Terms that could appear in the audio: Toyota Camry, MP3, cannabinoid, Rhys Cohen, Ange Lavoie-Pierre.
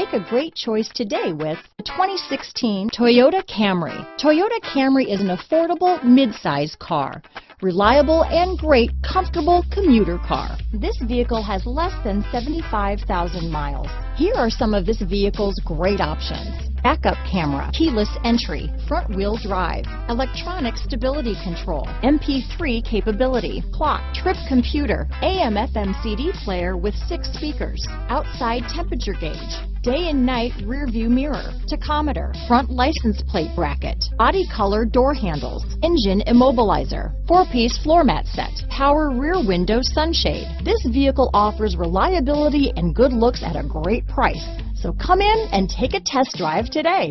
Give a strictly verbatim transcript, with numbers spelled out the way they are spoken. Make a great choice today with the twenty sixteen Toyota Camry. Toyota Camry is an affordable mid-size car, reliable and great comfortable commuter car. This vehicle has less than seventy-five thousand miles. Here are some of this vehicle's great options. Backup camera, keyless entry, front wheel drive, electronic stability control, M P three capability, clock, trip computer, A M F M C D player with six speakers, outside temperature gauge, day and night rear view mirror, tachometer, front license plate bracket, body color door handles, engine immobilizer, four-piece floor mat set, power rear window sunshade. This vehicle offers reliability and good looks at a great price. So come in and take a test drive today.